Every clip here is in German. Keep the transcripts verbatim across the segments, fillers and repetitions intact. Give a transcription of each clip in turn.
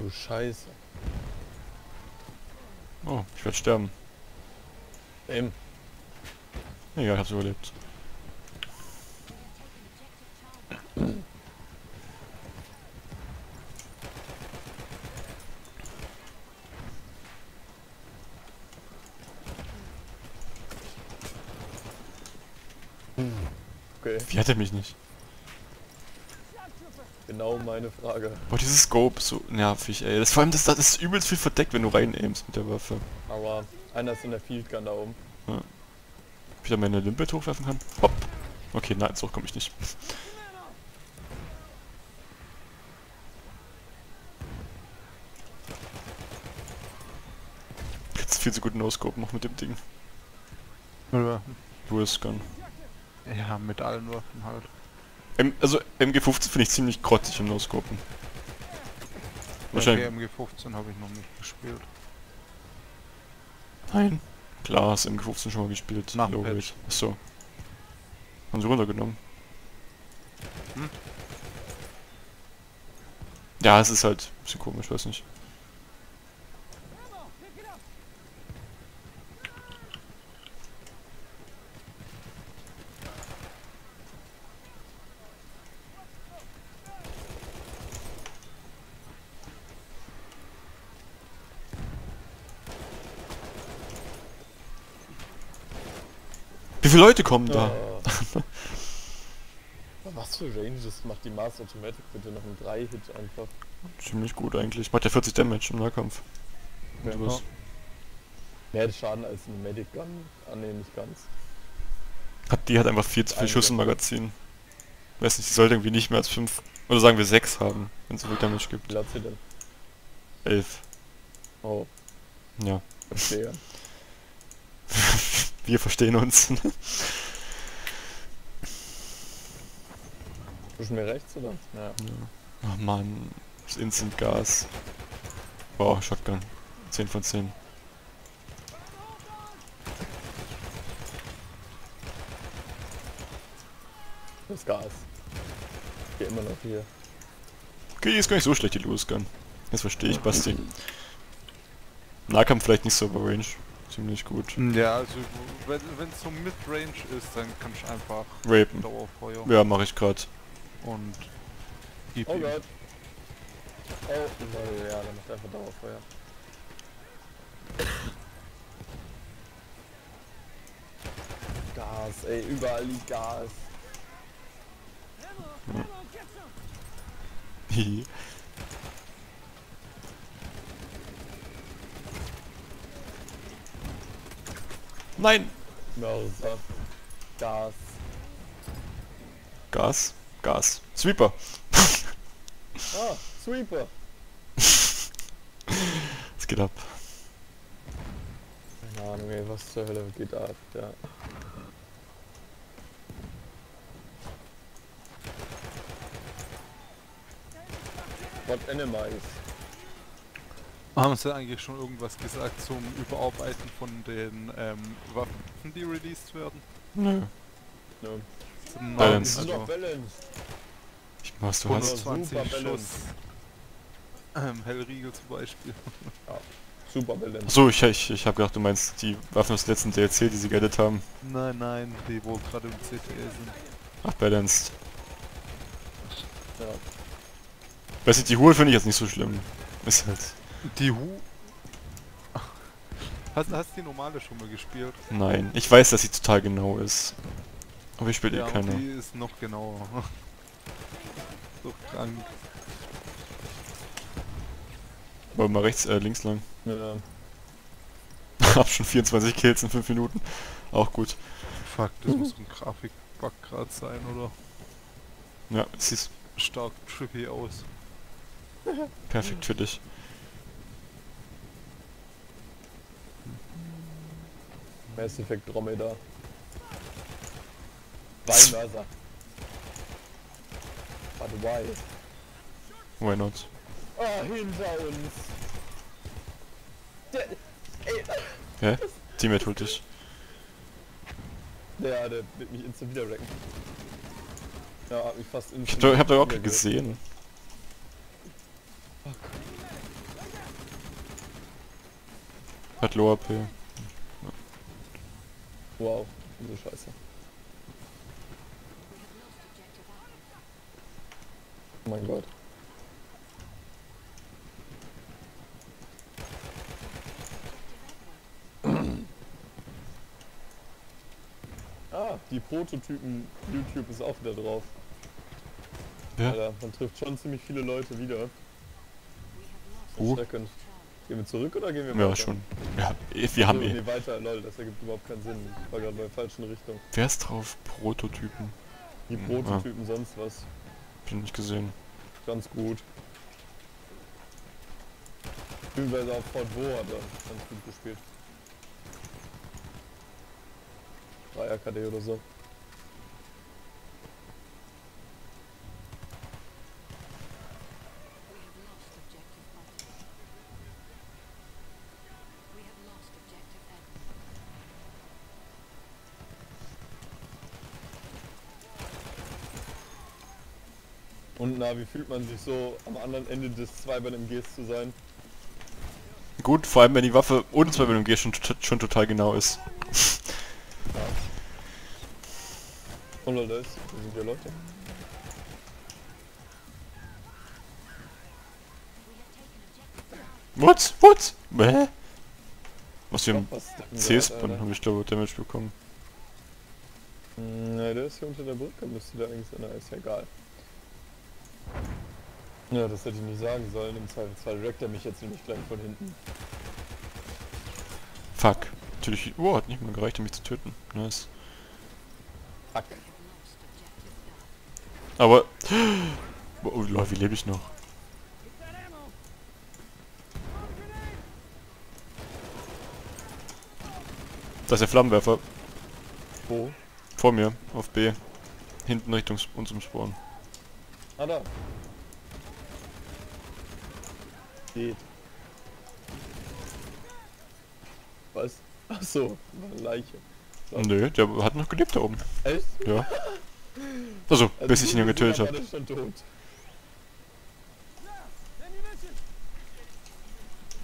Du Scheiße. Oh, ich werde sterben. Eben. Egal, ich hab's überlebt. Okay. Wie hat er mich nicht? Genau meine Frage. Boah, dieses Scope ist so nervig, ey. Das, vor allem, das, das ist übelst viel verdeckt, wenn du rein aimst mit der Waffe. Aber einer ist in der Field Gun da oben. Ja. Ob ich da meine Limpet hochwerfen kann? Hopp! Okay, nein, so komme ich nicht. Jetzt viel zu gut No-Scope noch mit dem Ding. Lewis Gun. Ja, mit allen Waffen halt. M also M G fünfzehn finde ich ziemlich grottig im No-Scopen. Wahrscheinlich. Okay, M G fünfzehn habe ich noch nicht gespielt. Nein. Klar, ist M G fünfzehn schon mal gespielt. Nach dem Patch. Achso. Haben sie runtergenommen. Hm? Ja, es ist halt ein bisschen komisch, weiß nicht. Wie viele Leute kommen ja, da? Was für Ranges macht die Mass Automatic bitte noch ein drei Hit einfach? Ziemlich gut eigentlich. Macht ja vierzig Damage im Nahkampf. Ja, genau. Mehr Schaden als eine Medic Gun? Ah ne, nicht ganz. Hat die hat einfach viel zu viel Schuss im Magazin. Weiß nicht, die sollte irgendwie nicht mehr als fünf oder sagen wir sechs haben, wenn es so viel Damage gibt. Wie lass sie denn? elf. Oh. Ja. Verstehe. Wir verstehen uns. Pushen wir rechts oder? Ja. Ja. Ach man, das Instant Gas. Wow, Shotgun. zehn von zehn. Das Gas. Ich geh immer noch hier. Okay, ist gar nicht so schlecht, die Lewis Gun. Jetzt verstehe ich, Basti. Nahkampf vielleicht nicht so über Range. Ziemlich gut. Ja, also wenn es so Mid-Range ist, dann kann ich einfach rapen. Dauerfeuer. Ja, mache ich gerade. Und gib ihm. Oh Gott. Oh, no, ja, dann macht einfach Dauerfeuer. Gas, ey, überall liegt Gas. Hm. Nein! Mörser. Gas. Gas? Gas. Sweeper! Ah, Sweeper! Es geht ab. Keine Ahnung, ey, was zur Hölle geht ab, ja. What enemies? Haben Sie eigentlich schon irgendwas gesagt zum Überarbeiten von den ähm, Waffen, die released werden? Nö. Nö. Nein, Balance. Also. Doch balanced. Ich mach's du hast hundertzwanzig Schuss. Ähm, Hellriegel zum Beispiel. Ja, super balanced. Achso, ich, ich, ich hab gedacht, du meinst die Waffen aus dem letzten D L C, die sie geedit haben. Nein, nein, die wohl gerade im C T A sind. Ach, balanced. Ja. Weiß nicht, die Ruhe finde ich jetzt nicht so schlimm. Ist halt... Die Hu... Hast du die normale schon mal gespielt? Nein, ich weiß, dass sie total genau ist. Aber ich spiele ja, eh keine. Die ist noch genauer. So krank. Wollen wir mal rechts, äh, links lang? Ja. Hab schon vierundzwanzig Kills in fünf Minuten. Auch gut. Fuck, das mhm. muss ein Grafikbug gerade sein, oder? Ja, es sieht stark trippy aus. Perfekt für dich. Mass Effect Andromeda. Why Mörser? But why? Why not? Ah, hinter uns. Der, ey. Hä? Teammate holt dich. Ja, der wird mich instant wieder wrecken. Ja, hat mich fast instant. Ich hab doch auch gesehen. Fuck. Hat Low A P. Wow, so scheiße. Oh mein Gott. Ah, die Prototypen YouTube ist auch wieder drauf. Ja. Alter, man trifft schon ziemlich viele Leute wieder. Uh. Gehen wir zurück oder gehen wir weiter? Ja, schon. Ja, wir also, haben eh. Nee, weiter, lol, das ergibt überhaupt keinen Sinn. Ich war gerade bei der falschen Richtung. Wer ist drauf? Prototypen. Die Prototypen, ja. Sonst was. Hab ich nicht gesehen. Ganz gut. Beziehungsweise auf Fort Vaux hat er ganz gut gespielt. drei A K D oder so. Und na, wie fühlt man sich so, am anderen Ende des zwei Bein M Gs zu sein? Gut, vor allem wenn die Waffe ohne zwei Bein M G schon, schon total genau ist. Ja. Oh Leute, das sind ja Leute. Wutz, wutz! Hä? Was wir im C-Spin habe ich glaube Damage bekommen. Na, der ist hier unter der Brücke, müsste da eigentlich sein, ist ja egal. Ja, das hätte ich nicht sagen sollen, im Zweifelsfall wreckt er mich jetzt nämlich gleich von hinten. Fuck. Natürlich, oh, hat nicht mal gereicht, um mich zu töten. Nice. Fuck. Aber... Oh, Leute, wie lebe ich noch? Das ist der Flammenwerfer. Wo? Vor mir, auf B. Hinten Richtung uns im Spawn. Ah, da. Geht. Was? Achso, war eine Leiche. So. Nö, der hat noch gelebt da oben. Echt? Ja. Also, also bis ich ihn getötet habe.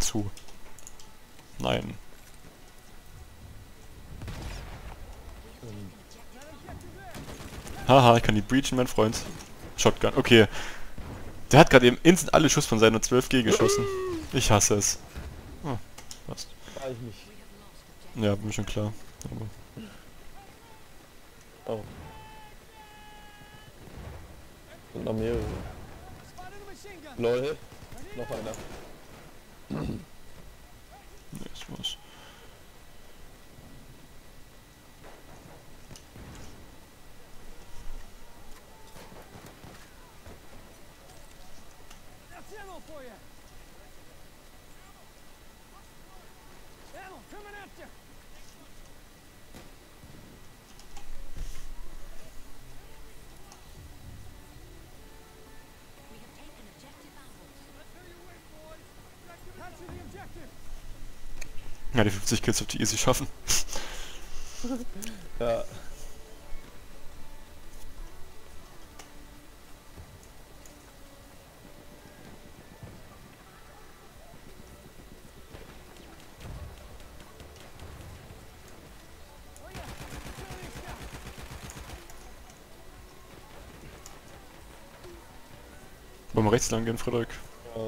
Zu. Nein. Hm. Haha, ich kann die breachen, mein Freund. Shotgun, okay. Der hat gerade eben instant alle Schuss von seiner zwölf G geschossen. Ich hasse es. Oh, passt. Weiß ich nicht. Ja, bin schon klar. Aber oh. Und noch mehrere. Lol. Noch einer. Ne, das war's. Ja, die fünfzig Kills auf die easy schaffen. Ja. Wollen wir rechts lang gehen, Frederik? Ja.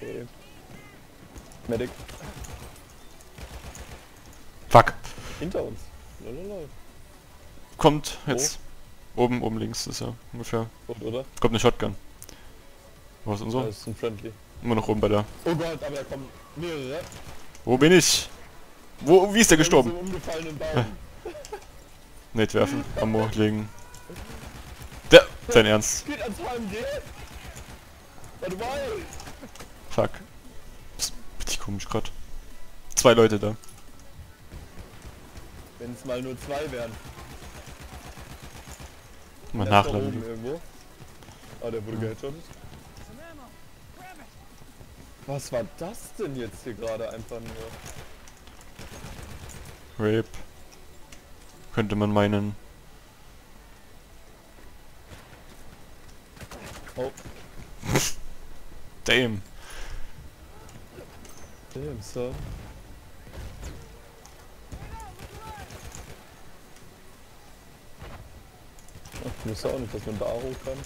Okay. Medic. Fuck. Hinter uns. Lalalala. Kommt jetzt. Oh. Oben, oben links ist er ungefähr. Kommt, oder? Kommt eine Shotgun. Was ist unser? Das ist ein Friendly. Immer noch oben bei der. Oh Gott, aber da kommen mehrere. Wo bin ich? Wo, wie ist der gestorben? Nicht werfen, Ammo legen. Der, dein Ernst. Geht ans H M G? Fuck. Psst, richtig komisch gerade. Zwei Leute da. Wenn es mal nur zwei wären. Mal nachladen. Ah, der wurde ja geheadshottet. Was war das denn jetzt hier gerade einfach nur? Rip. Könnte man meinen. Oh. Damn. Damn, Sir. Ich wusste auch nicht, dass man da hoch kann.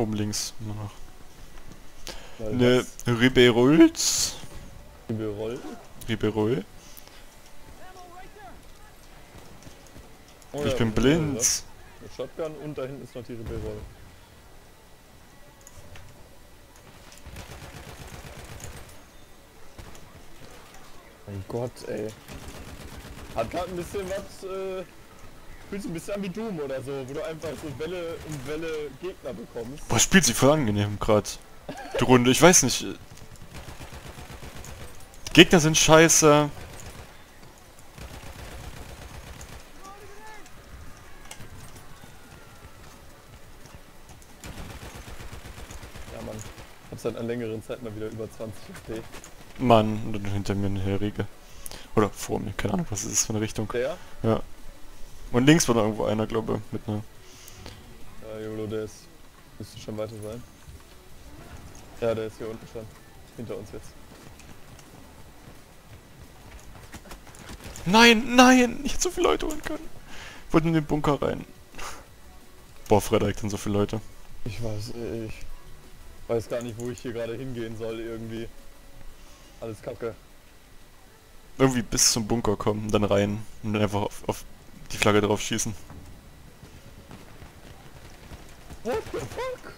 Oben links noch. Ne, Ribeyrolles. Ribeyrolles? Ribeyrolles. Oh, ich ja, bin blind. Eine Shotgun und da hinten ist noch die Ribeyrolles. Mein Gott, ey. Hat gerade ein bisschen was, äh... Fühlt sich ein bisschen an wie Doom oder so, wo du einfach so Welle um Welle Gegner bekommst. Boah, spielt sich voll angenehm gerade. Die Runde, ich weiß nicht. Die Gegner sind scheiße. Ja, Mann. Hab's seit einer längeren Zeit mal wieder über zwanzig F P. Mann, und dann hinter mir eine Hellriegel. Oder vor mir, keine Ahnung, was ist das für eine Richtung. Der? Ja. Und links war da irgendwo einer, glaube ich, mit einer. Ja, Jolo, der ist... Müsste schon weiter sein. Ja, der ist hier unten schon. Hinter uns jetzt. Nein, nein! Ich hätte so viele Leute holen können. Ich wollte in den Bunker rein. Boah, Frederik, sind so viele Leute. Ich weiß, ich... Weiß gar nicht, wo ich hier gerade hingehen soll, irgendwie. Alles kacke. Irgendwie bis zum Bunker kommen, dann rein. Und dann einfach auf... auf die Flagge drauf schießen. What the fuck?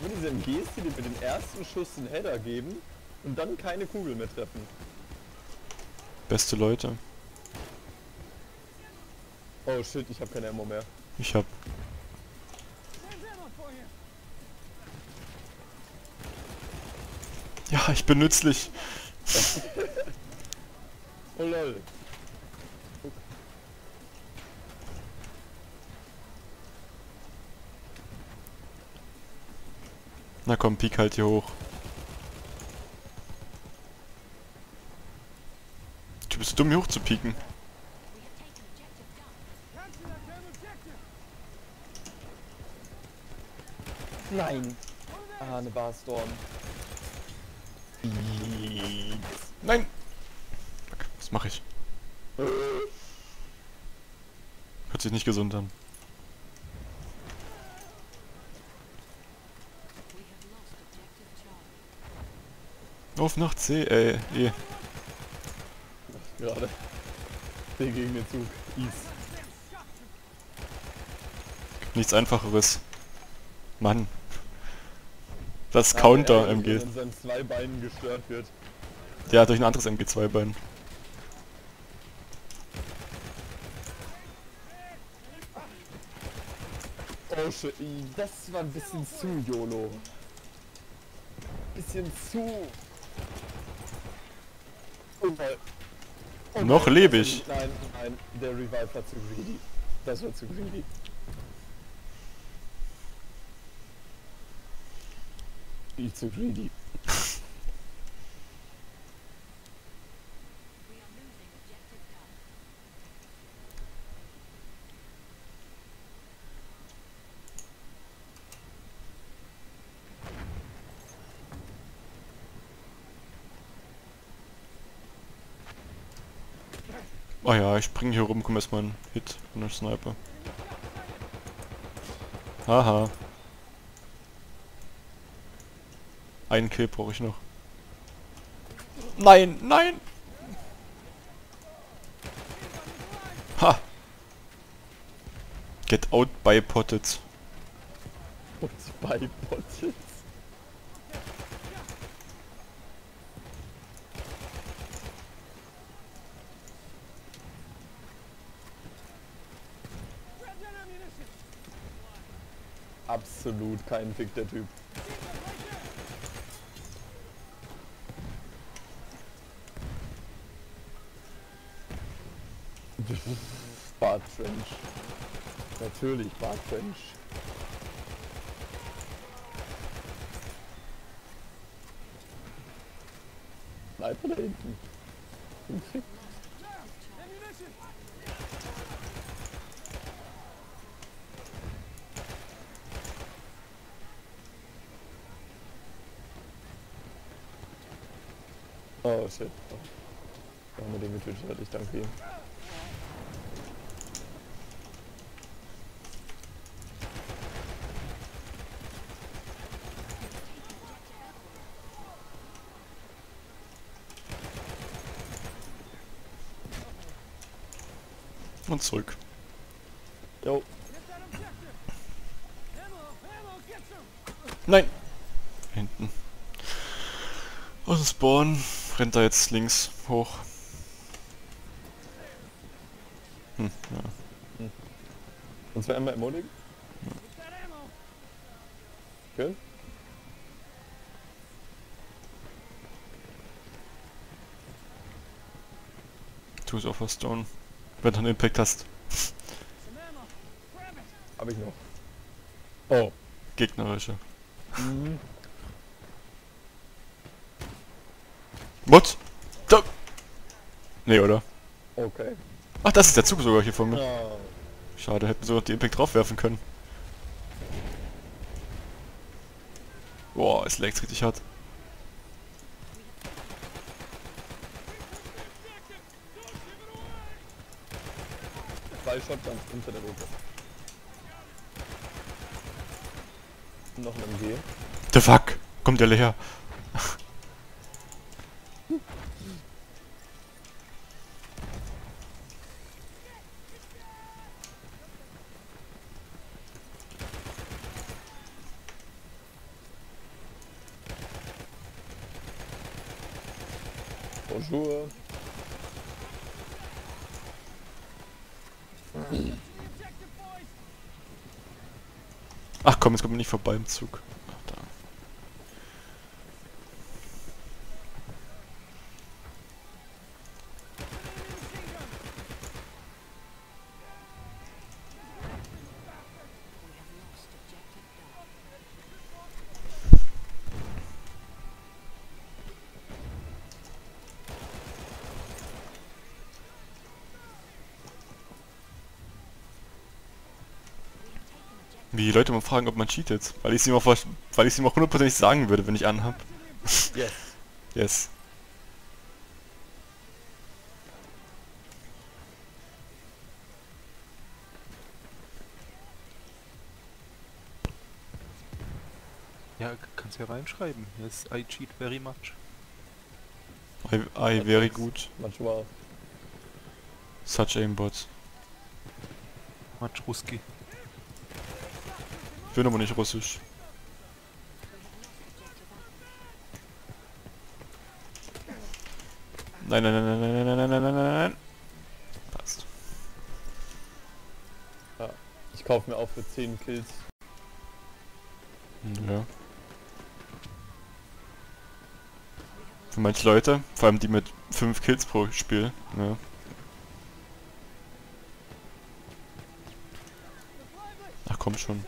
Mit diesem M G die mit dem ersten Schuss den Header geben und dann keine Kugel mehr treffen. Beste Leute. Oh shit, ich hab keine Ammo mehr. Ich hab. Ja, ich bin nützlich. Oh lol. Guck. Na komm, Peak halt hier hoch. Du bist dumm, hier hoch zu pieken. Nein. Ah, eine Barstorm. Nein. Mach ich. Hört sich nicht gesund an. Auf nach C, ey, E. Gerade. C gegen den Zug. Ease. Gibt nichts Einfacheres. Mann. Das Counter-M G. Wenn sein zwei Beinen gestört wird. Ja, durch ein anderes M G zwei Bein. Das war ein bisschen zu YOLO. Bisschen zu... Und mal. Und noch lebe ich. Nein, nein, der Revive war zu greedy. Das war zu greedy. Ich zu greedy. Oh ja, ich springe hier rum, komm erstmal einen Hit und einen Sniper. Haha. Einen Kill brauche ich noch. Nein, nein! Ha! Get out by potted. Und by potted? Absolut kein Fick, der Typ. Bart Trench. Natürlich, Bart Trench. Bleib da hinten. Oh shit. Da haben wir den getötet, ich danke ihm. Und zurück. Jo. Nein! Hinten. Aus dem Spawn rennt da jetzt links hoch. Hm, ja. Hm. Und zwar einmal ermutigen? Ja. Okay. Tu es auf der Stone. Wenn du einen Impact hast. Hab ich noch. Oh. Gegnerische. Mhm. What? Da. Nee, oder? Okay. Ach, das ist der Zug sogar hier vor mir. Oh. Schade, hätten wir sogar die Impact draufwerfen können. Boah, es laggt richtig hart. Zwei Shotguns unter der Route. Noch ein M G. The fuck! Kommt der leer? Bonjour. Ach komm, jetzt kommt man nicht vorbei im Zug. Ach, da. Wie die Leute mal fragen, ob man cheatet, weil ich es ihm auch weil ich es ihm auch hundertprozentig sagen würde, wenn ich anhab. Yes. Yes. Ja, kannst ja reinschreiben. Yes, I cheat very much. I, I very good. Much well. Such aimbots. Much Ruski. Ich bin aber nicht russisch. Nein, nein, nein, nein, nein, nein, nein, nein, nein. Passt. Ja, ich kaufe mir auch für zehn Kills. Ja. Für manche Leute, vor allem die mit fünf Kills pro Spiel, ja. Ach komm schon.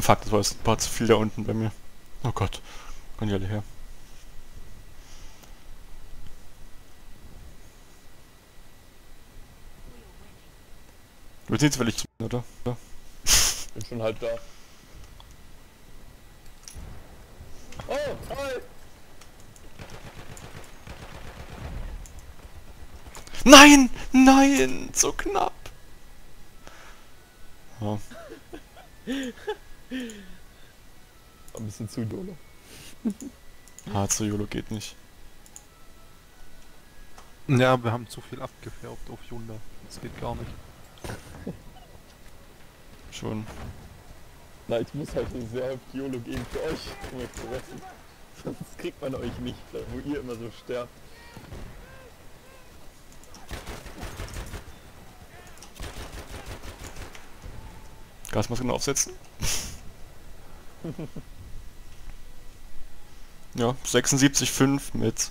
Fuck, das war jetzt ein paar zu viel da unten bei mir. Oh Gott, kommen die alle her. Du bist jetzt völlig zu, oder? Ja. Bin schon halb da. Oh, hi! Nein! Nein! So knapp! Oh. Ein bisschen zu YOLO. Ah, zu YOLO geht nicht. Ja, wir haben zu viel abgefärbt auf Yunda. Das geht gar nicht. Schon. Na, ich muss halt so sehr auf YOLO gehen für euch, um euch zu retten. Sonst kriegt man euch nicht, wo ihr immer so sterbt. Gasmasken aufsetzen. Ja, sechsundsiebzig Komma fünf mit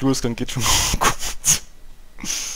Lewis Gun geht schon gut.